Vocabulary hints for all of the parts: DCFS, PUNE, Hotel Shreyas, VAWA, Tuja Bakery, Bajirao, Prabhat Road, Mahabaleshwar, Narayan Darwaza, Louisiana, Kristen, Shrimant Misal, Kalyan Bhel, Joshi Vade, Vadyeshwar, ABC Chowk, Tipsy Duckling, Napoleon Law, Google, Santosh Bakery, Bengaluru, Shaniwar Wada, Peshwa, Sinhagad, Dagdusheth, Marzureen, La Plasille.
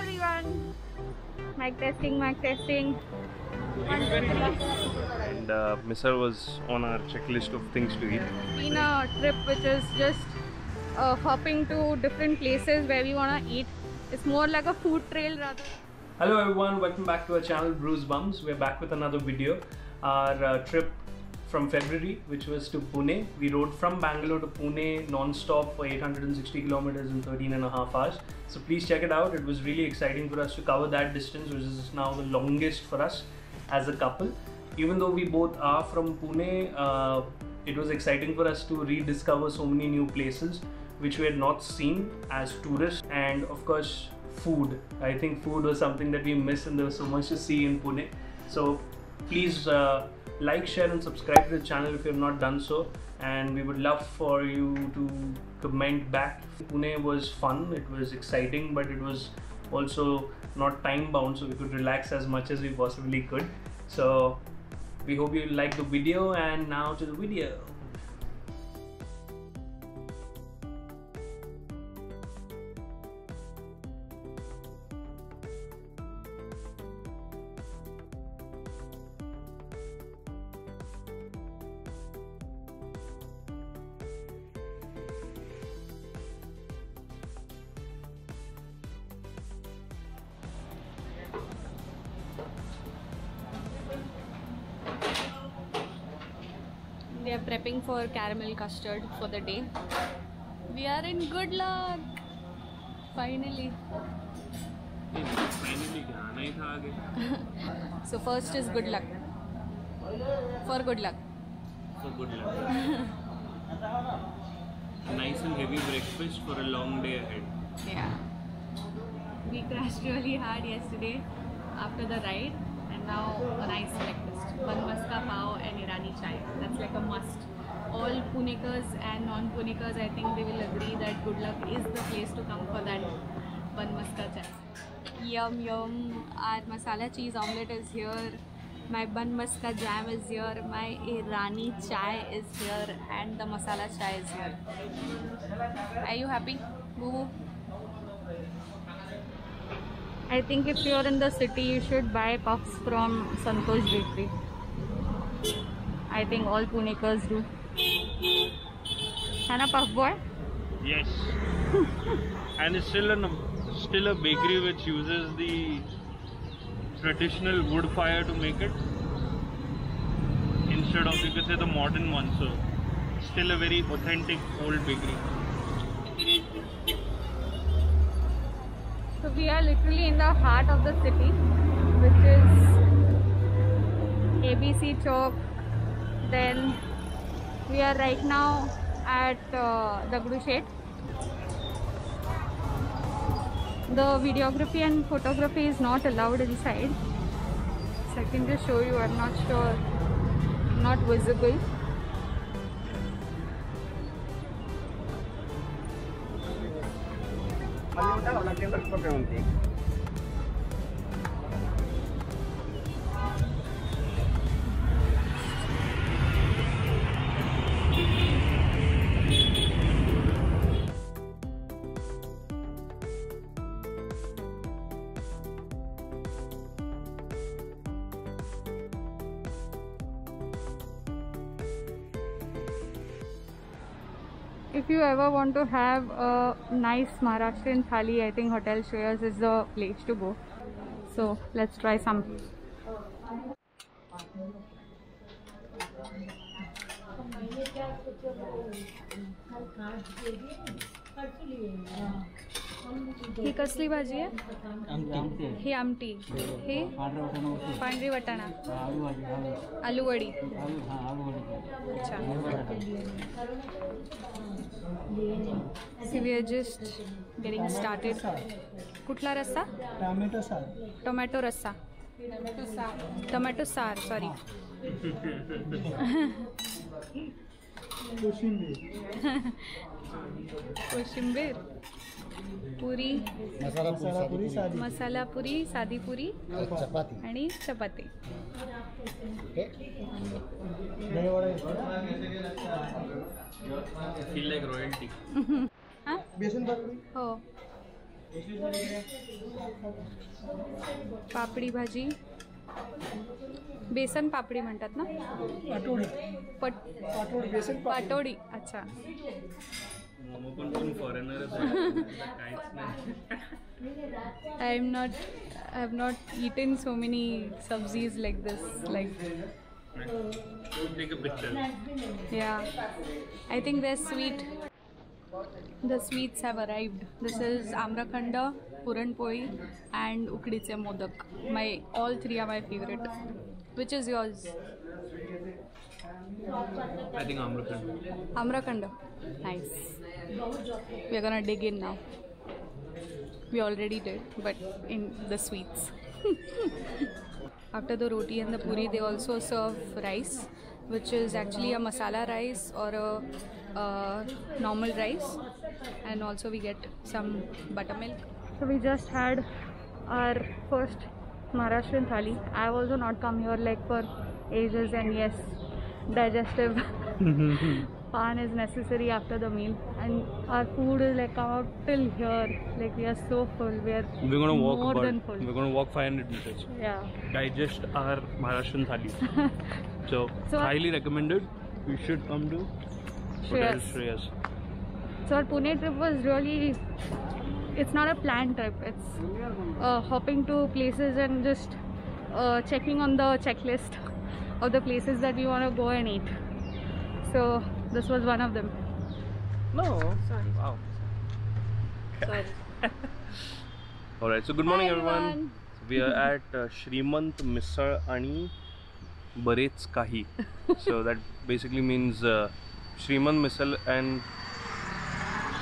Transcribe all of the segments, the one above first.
everyone. Mic testing. And Misar was on our checklist of things to eat. In a trip which is just hopping to different places where we want to eat. It's more like a food trail rather. Hello everyone, welcome back to our channel Bruce Bums. We're back with another video. Our trip from February, which was to Pune. We rode from Bangalore to Pune non-stop for 860 kilometers in 13.5 hours. So please check it out. It was really exciting for us to cover that distance, which is now the longest for us as a couple. Even though we both are from Pune, it was exciting for us to rediscover so many new places which we had not seen as tourists, and of course food. I think food was something that we missed and there was so much to see in Pune. So please like, share and subscribe to the channel if you have not done so, and we would love for you to comment back. Pune was fun, it was exciting, but it was also not time bound, so we could relax as much as we possibly could. So we hope you liked the video, and now to the video. We are prepping for caramel custard for the day. We are in good luck. Finally. So first is good luck. For good luck. Nice and heavy breakfast for a long day ahead. Yeah. We crashed really hard yesterday after the ride, and now a nice breakfast. Banbas ka pav and Irani chai. That's like a must. All Punekars and non-Punekars, I think they will agree that good luck is the place to come for that banbas ka chai. Yum yum. Our masala cheese omelette is here. My banbas ka jam is here. My Irani chai is here, and the masala chai is here. Are you happy, Boo? I think if you are in the city, you should buy puffs from Santosh Bakery. I think all Punekars do. Hana puff boy? Yes. And it's still a bakery which uses the traditional wood fire to make it, instead of, you could say, the modern one. So still a very authentic old bakery. So we are literally in the heart of the city, which is ABC Chowk. Then we are right now at Dagdusheth. The videography and photography is not allowed inside, so I can just show you. I'm not sure, not visible. If you ever want to have a nice Maharashtrian thali, I think Hotel Shreyas is the place to go. So let's try some. He kasli bhaji hai? Amti. He amti. He pandri watana. Aloo vadi. See, we are just getting started. Kutla rasa? Tomato rasa. Tomato sar. Sorry. Koshimbir. Puri, masala puri, sadi puri, chapati, and chapati. I feel like royalty. Huh? Besan pakdi. Oh. पापड़ी भाजी, बेसन पापड़ी म्हणतात ना, पाटोडी, पाटोडी, बेसन पाटोडी, अच्छा I have not eaten so many sabzis like this. Like, take a picture. Yeah, I think they're sweet. The sweets have arrived. This is amrakhanda, puranpoi, and ukdiche modak. My all three are my favorite. Which is yours? I think amrakhanda. Amrakhanda, nice. We are gonna dig in now. We already did, but in the sweets. After the roti and the puri, they also serve rice, which is actually a masala rice or a normal rice. And also we get some buttermilk. So we just had our first Maharashtrian thali. I have also not come here like for ages, and yes, digestive pan is necessary after the meal, and our food is like come out till here. Like we are so full. We're gonna walk more than full. We're gonna walk 500 meters. Yeah. Digest our Maharashtrian thali. so highly recommended. You should come to Hotel Shreyas. So our Pune trip was really, it's not a planned trip. It's hopping to places and just checking on the checklist of the places that we want to go and eat. So this was one of them. No. Sorry. Wow. Sorry. Alright, so good morning everyone. So we are at Shrimant Misalani Barets Kahi. So that basically means Shrimant Misal and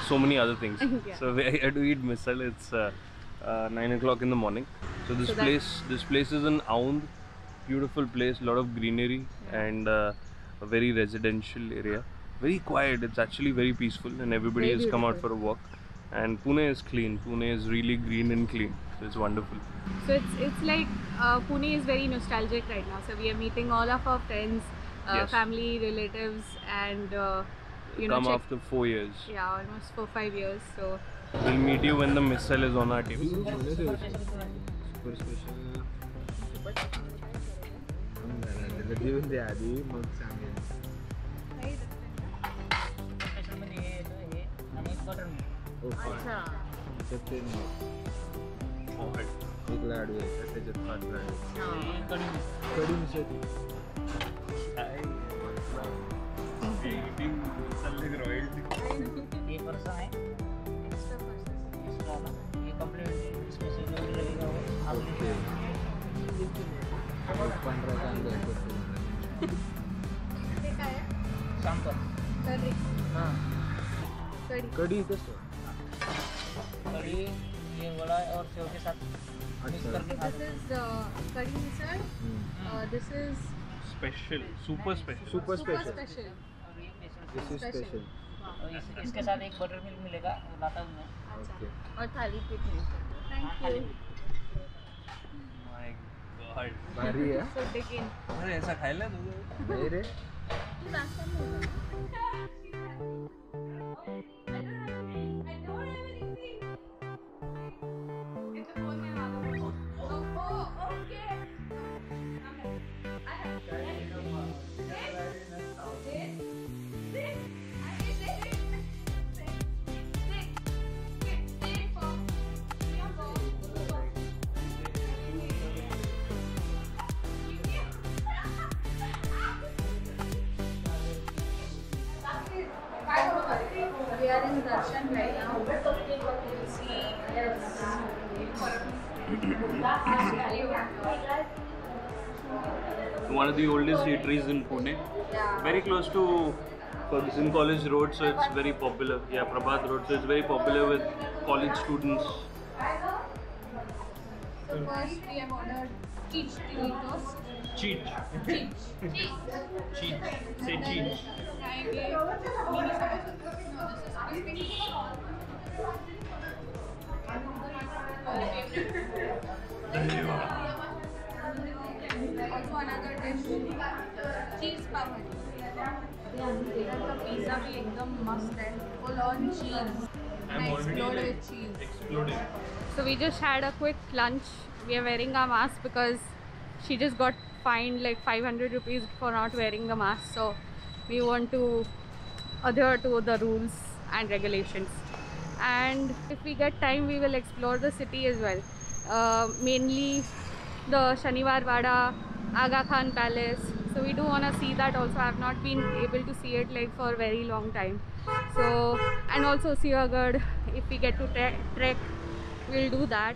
so many other things. Yeah. So we had to eat misal. It's 9 o'clock in the morning. So this place is an Aund. Beautiful place, a lot of greenery, yeah. And a very residential area. Very quiet, it's actually very peaceful, and everybody very has beautiful. Come out for a walk. And Pune is clean. Pune is really green and clean. So it's wonderful. So it's like Pune is very nostalgic right now. So we are meeting all of our friends, yes. Family, relatives, and come after 4 years. Yeah, almost 4-5 years. So we'll meet you when the missile is on our table. Super special. Super special. कड़ी कैसे? कड़ी ये वाला और save के साथ mix करके खाते हैं। This is कड़ी मिसल। This is special, super special, super special. This is special. इसके साथ एक बटर मिल्क मिलेगा नाता में। अच्छा। और थाली पे मिलेगा। Thank you. My God. भारी है। So dig in. अरे ऐसा खाए ले तो। नहीं रे। तू रास्ता में। We are in darshan right now. You see, yes. One of the oldest eateries in Pune. Yeah. Very close to Sim College Road, so it's very popular. Yeah, Prabhat Road, so it's very popular with college students. So first we have ordered cheech chili toast. Cheech. Cheech. Cheech. Say cheech. Also another dish. Cheese papad. The pizza bhi ekdam must hai. Full on cheese. Exploded with cheese. Exploded. So we just had a quick lunch. We are wearing our mask because she just got fined like 500 rupees for not wearing the mask. So we want to adhere to the rules and regulations. And if we get time, we will explore the city as well. Mainly the Shaniwar Wada, Aga Khan Palace. So we do want to see that also. I have not been able to see it like for a very long time. So, and also Sinhagad, if we get to trek, we'll do that.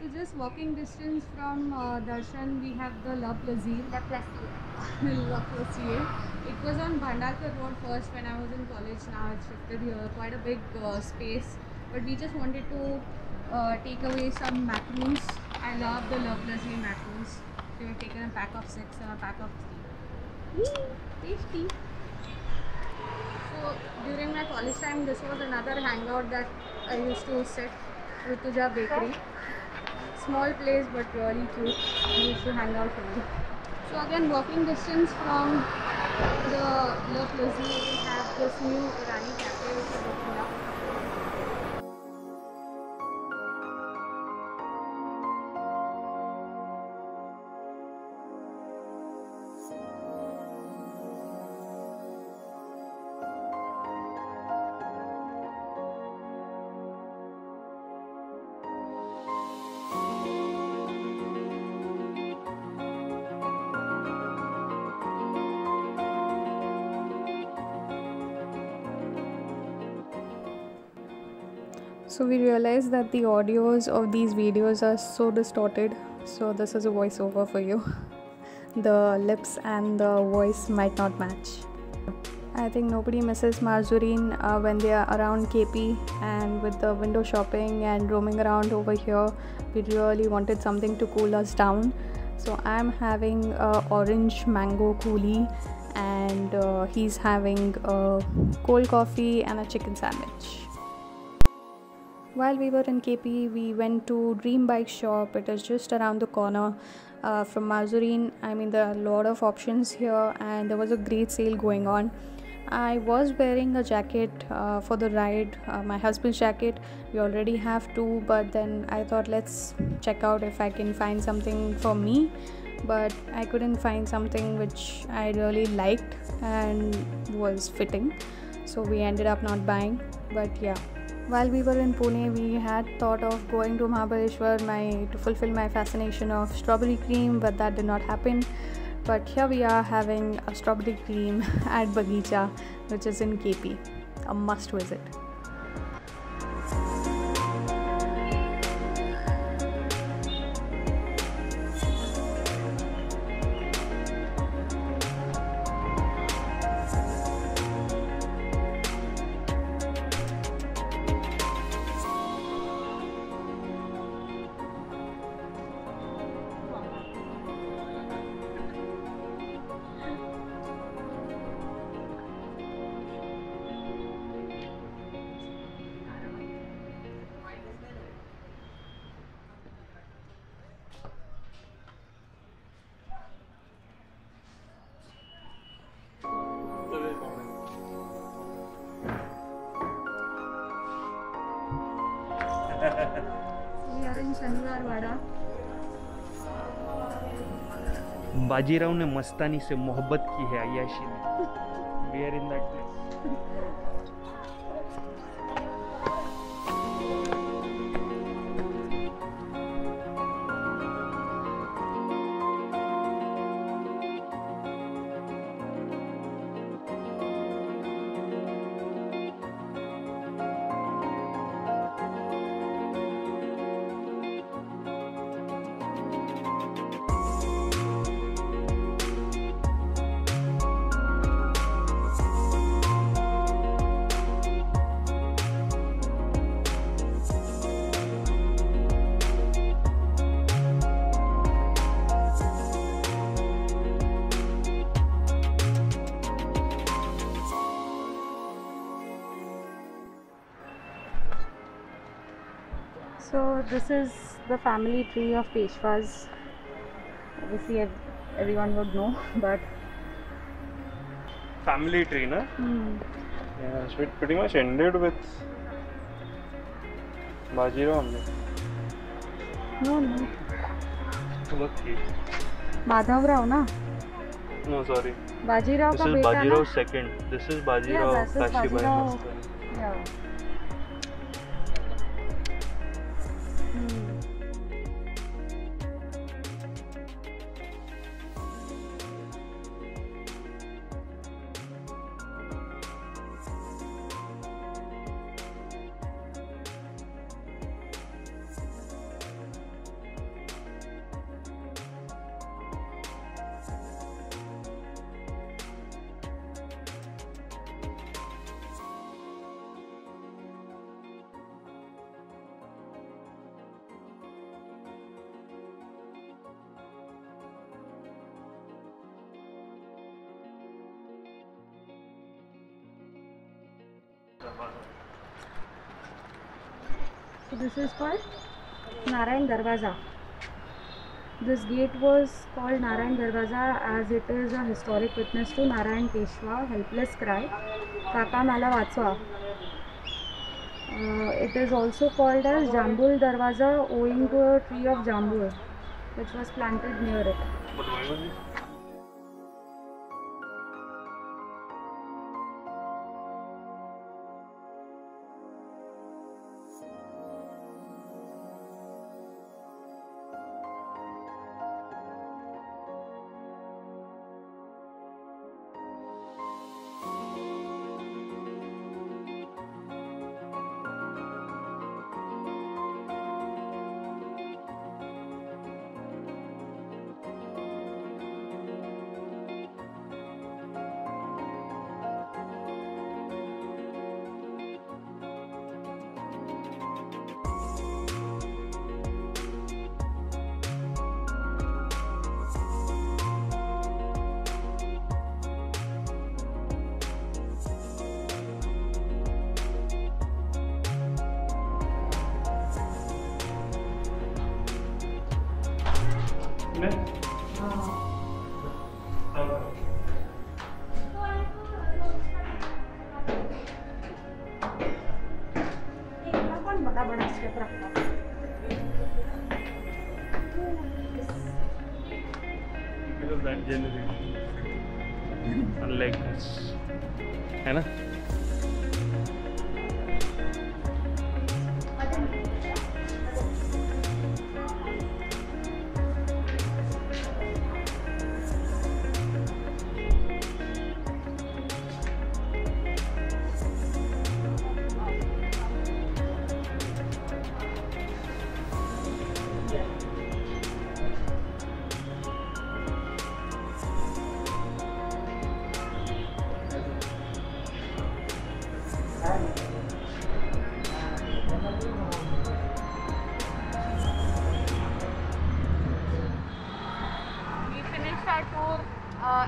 So just walking distance from Darshan, we have the La Plasille. La Plasille. La Plasille. It was on Bhandakar Road first when I was in college. Now it's shifted here. Quite a big space. But we just wanted to take away some macaroons. I love the La Plasille macaroons. We have taken a pack of 6 and a pack of 3. Tasty. So during my college time, this was another hangout that I used to sit with Tuja Bakery. Small place but really cute. We used to hang out here. So again, walking distance from the La Plasille, we have this new Irani cafe which is opening up. So we realized that the audios of these videos are so distorted, so this is a voiceover for you. The lips and the voice might not match. I think nobody misses Marzureen when they are around KP, and with the window shopping and roaming around over here, we really wanted something to cool us down. So I'm having orange mango coolie, and he's having cold coffee and a chicken sandwich. While we were in KP, we went to Dream Bike Shop. It is just around the corner from Marzureen. I mean, there are a lot of options here and there was a great sale going on. I was wearing a jacket for the ride, my husband's jacket. We already have two, but then I thought let's check out if I can find something for me. But I couldn't find something which I really liked and was fitting. So we ended up not buying, but yeah. While we were in Pune, we had thought of going to Mahabaleshwar to fulfill my fascination of strawberry cream, but that did not happen. But here we are having a strawberry cream at Bagicha, which is in KP. A must visit. Bajirao ने मस्तानी से मोहब्बत की है अय्याशी ने. We are in that place. So this is the family tree of Peshwas. Obviously, everyone would know, but family tree, na? Yeah, so it pretty much ended with Bajirao only? No. Lucky. Madhav Rao, na? No, sorry. Bajirao ka beta. This is Bajirao second. This is Bajirao. Yeah, this is Bajirao. Yeah. So this is called Narayan Darwaza. This gate was called Narayan Darwaza as it is a historic witness to Narayan Peshwa, helpless cry, Kaka Mala Vatswa. It is also called as Jambul Darwaza owing to a tree of Jambul which was planted near it. Because of that generation, unlike us, है ना?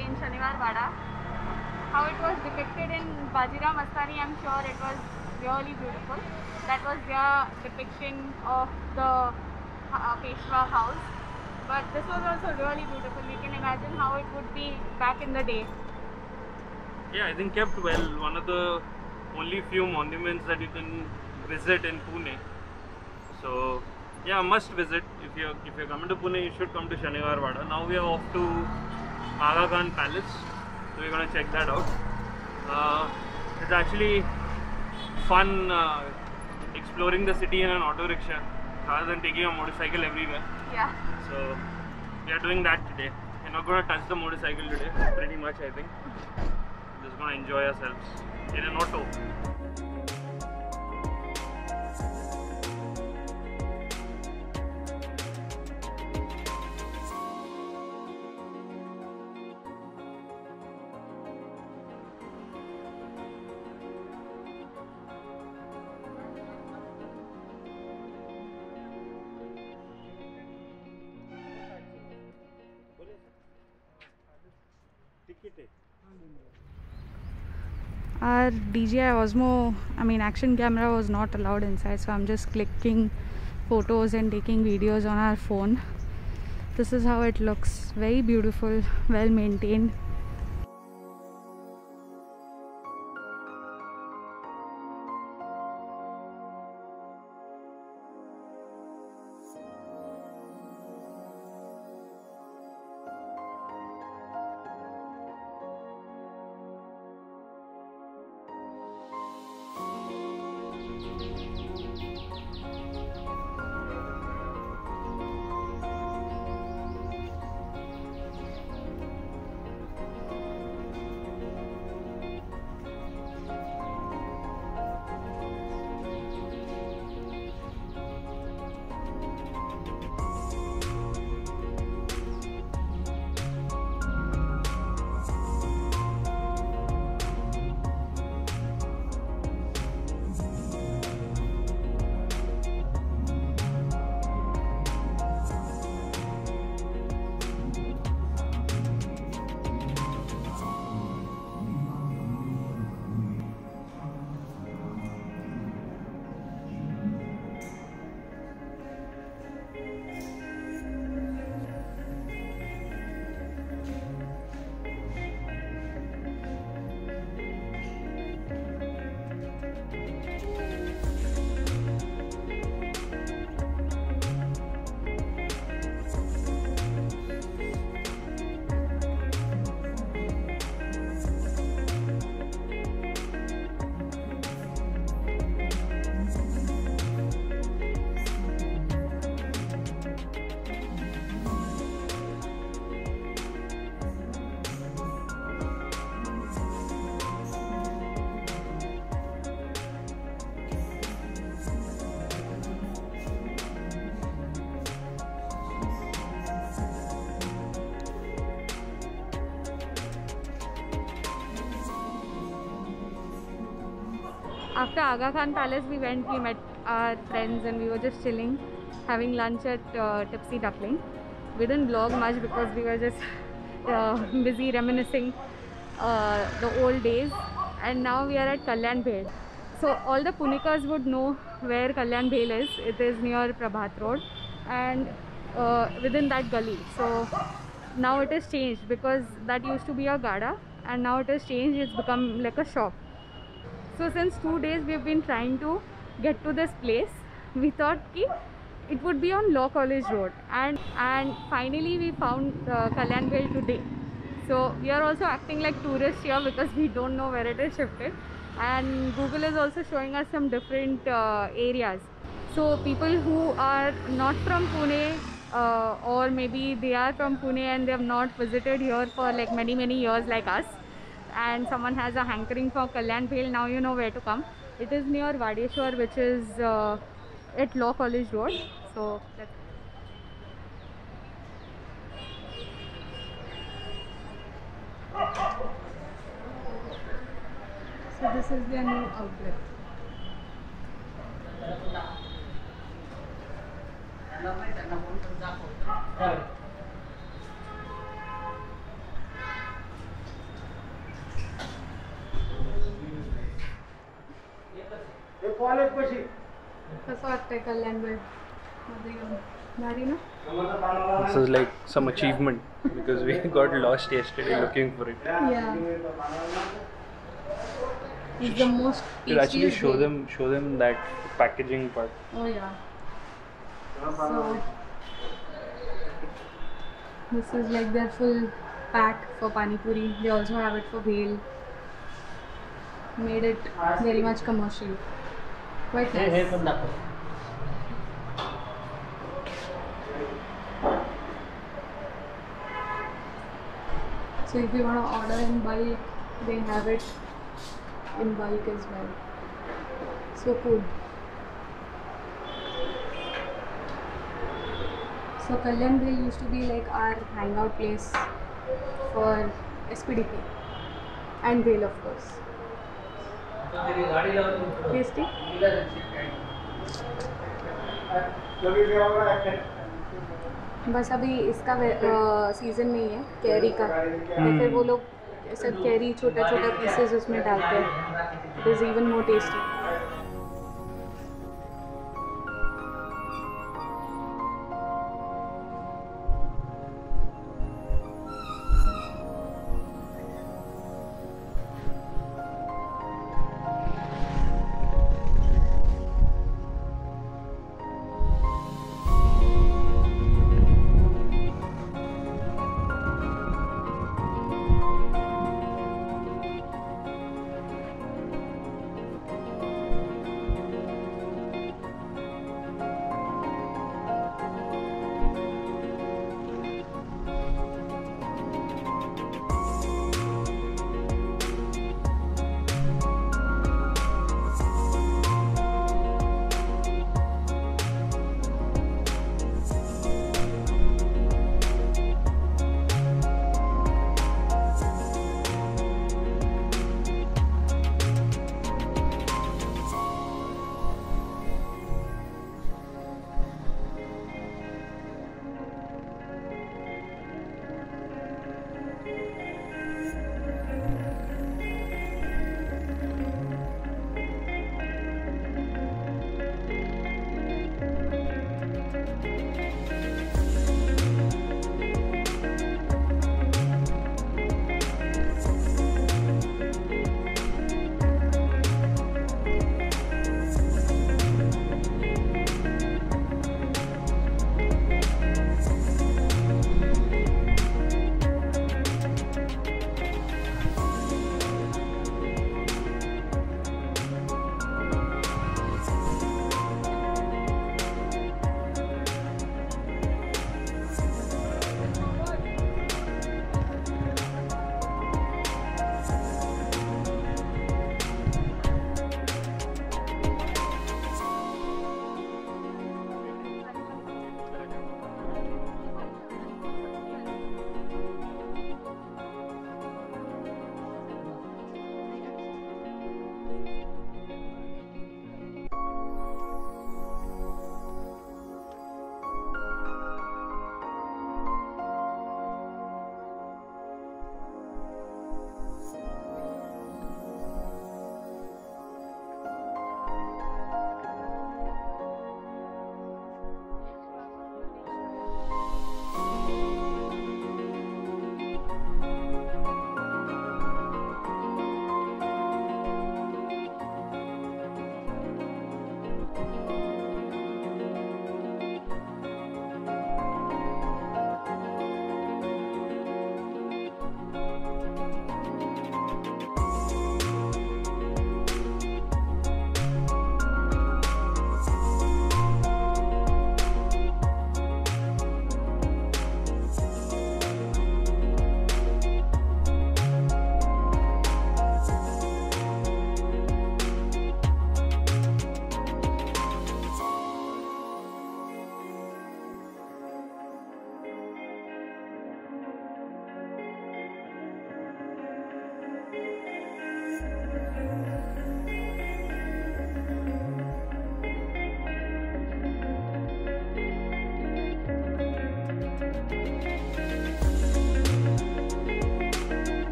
In Shaniwar Wada, how it was depicted in Bajirao Mastani, I'm sure it was really beautiful. That was their depiction of the Peshwa house, but this was also really beautiful. You can imagine how it would be back in the day. Yeah, I think kept well. One of the only few monuments that you can visit in Pune. So yeah, must visit. If you're coming to Pune, you should come to Shaniwar Wada. Now we are off to Aga Khan Palace, so we're gonna check that out. It's actually fun exploring the city in an auto rickshaw rather than taking a motorcycle everywhere. Yeah. So we are doing that today. We're not gonna touch the motorcycle today, pretty much I think. We're just gonna enjoy ourselves in an auto. Our DJI Osmo, action camera was not allowed inside, so I'm just clicking photos and taking videos on our phone. This is how it looks. Very beautiful, well maintained. After Aga Khan Palace, we went, we met our friends and we were just chilling, having lunch at Tipsy Duckling. We didn't vlog much because we were just busy reminiscing the old days. And now we are at Kalyan Bhel. So all the Punekars would know where Kalyan Bhel is. It is near Prabhat Road and within that gully. So now it is changed because that used to be a gada and now it is changed. It's become like a shop. So since 2 days we have been trying to get to this place. We thought ki it would be on Law College Road, and finally we found Kalyan Bhel today. So we are also acting like tourists here because we don't know where it is shifted, and Google is also showing us some different areas. So people who are not from Pune or maybe they are from Pune and they have not visited here for like many years like us, and someone has a hankering for Kalyan Bhel, now you know where to come. It is near Vadyeshwar, which is at Law College Road. So let's So this is their new outlet. This is like some achievement because we got lost yesterday looking for it. Yeah. It's the most actually show them that packaging part. Oh yeah. So this is like their full pack for pani puri. They also have it for bhel. Made it very much commercial. Quite nice. So if you want to order in bulk, they have it in bulk as well. So cool. So Kalyan Bhel used to be like our hangout place for SPDP and Bhel, of course. Tasty? बस अभी इसका season नहीं है carry का, तो फिर वो लोग सब कैरी छोटा-छोटा पीसेस उसमें डालते हैं. It is even more tasty.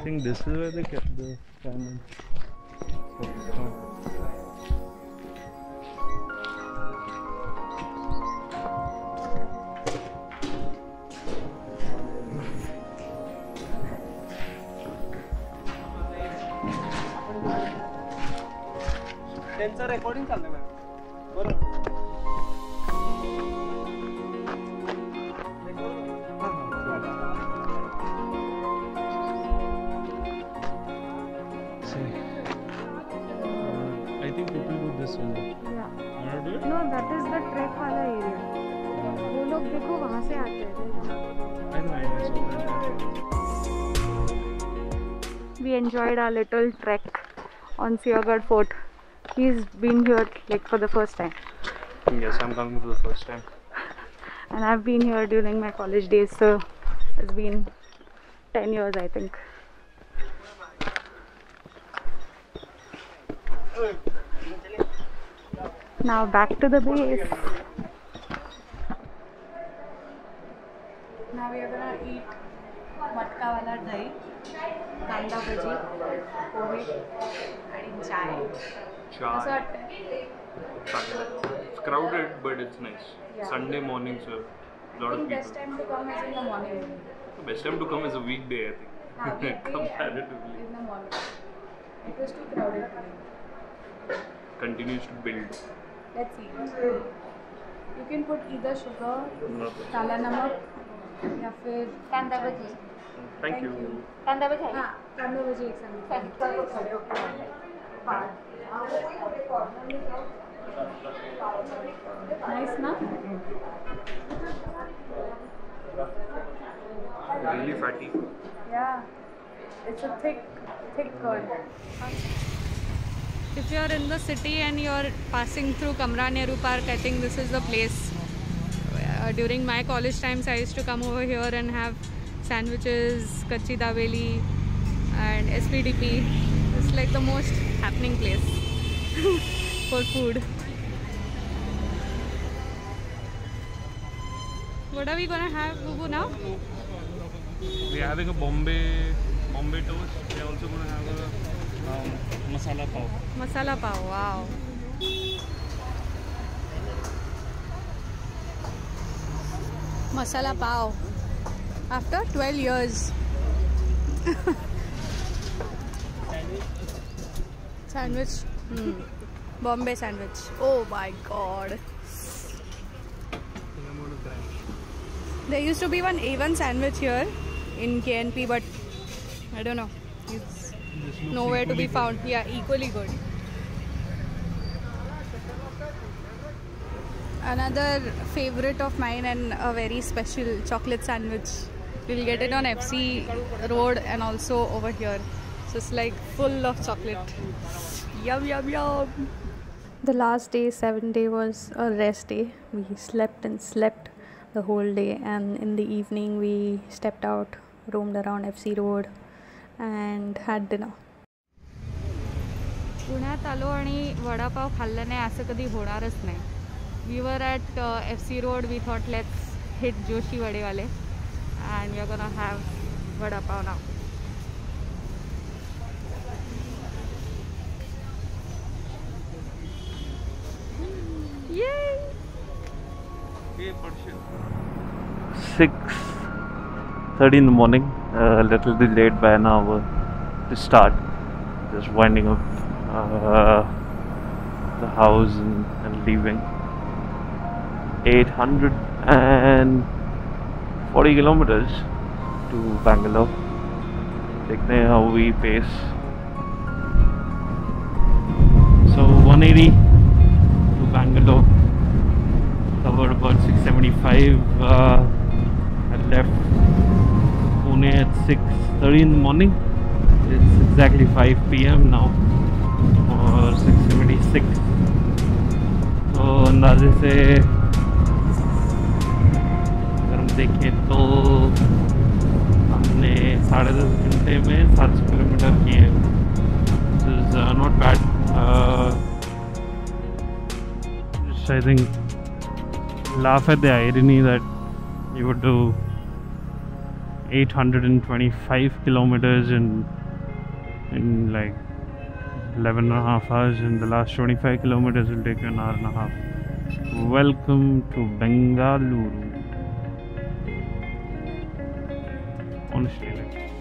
I think this is where they kept the camel. Tensa recording चालू है We enjoyed our little trek on Siegar Fort. He's been here like for the first time. Yes, I'm coming for the first time. And I've been here during my college days, so it's been 10 years I think. Now back to the base. Now we are gonna eat matka wala dahi, kanda bhaji, pohe, and chai. Chai. It's crowded, but it's nice. Yeah. Sunday morning, so lot of people. Best time to come is in the morning. The best time to come is a weekday, I think. Yeah, weekday comparatively. In the morning. It was too crowded. Continues to build. Let's see. You can put either sugar, kala namak, या फिर कांदा bhaji. Thank you. कांदा भजी है. हाँ, कांदा भजी एक साथ. Nice ना? Really fatty. Yeah, it's a thick curd. If you are in the city and you are passing through Kamran Nehru Park, I think this is the place. During my college times, I used to come over here and have sandwiches, kachi daveli, and SPDP. It's like the most happening place for food. What are we gonna have, Bubu, now? We are having a Bombay toast. We are also gonna have a masala pav. Masala pav, wow. Masala pav after 12 years. Sandwich. Bombay sandwich. Oh my god. There used to be one A1 sandwich here in KNP, but I don't know. It's nowhere to be found. Yeah, equally good. Another favorite of mine and a very special chocolate sandwich. We'll get it on FC Road and also over here. So it's like full of chocolate. Yum, yum, yum. The last day, 7th day, was a rest day. We slept and slept the whole day, and in the evening we stepped out, roamed around FC Road and had dinner. Punyat alo ani vada pav khallane asa kadhi honaras nahi. We were at FC Road. We thought let's hit Joshi Vade wale, and we are gonna have vada pav now. Yay! Hey, 6:30 in the morning. A little delayed by an hour to start. Just winding up the house and leaving. 840 kilometers to Bangalore. देखते हैं how we pace. So 180 to Bangalore. Covered about 675. I left Pune at 6:30 in the morning. It's exactly 5 PM now, or 6:76. So अंदाजे से देखें तो हमने 10.5 घंटे में 700 kilometre किए. This is not bad. Just I think laugh at the irony that you would do 825 kilometers in like 11.5 hours, and the last 25 kilometers will take you 1.5 hours. Welcome to Bengaluru. Honestly, like